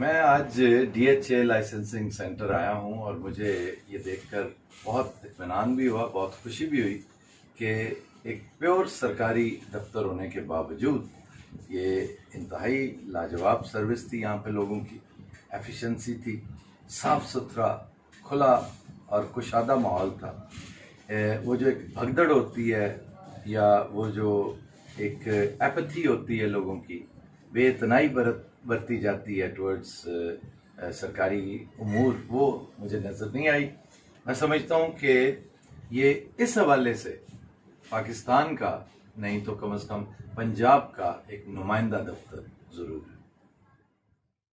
मैं आज DHA licensing centre आया हूं और मुझे ये देखकर बहुत इत्मीनान भी हुआ, बहुत खुशी भी हुई कि एक प्योर सरकारी दफ्तर होने के बावजूद ये इंतहाई लाजवाब सर्विस थी। यहाँ पे लोगों की एफिशिएंसी थी, साफ़ सुथरा खुला और कुशादा माहौल था। वो जो एक भगदड़ होती है या वो जो एक एपथी होती है, लोगों की बेतनाई बरती जाती है टुवर्ड्स सरकारी उमूर, वो मुझे नज़र नहीं आई। मैं समझता हूँ कि ये इस हवाले से पाकिस्तान का नहीं तो कम से कम पंजाब का एक नुमाइंदा दफ्तर ज़रूर है।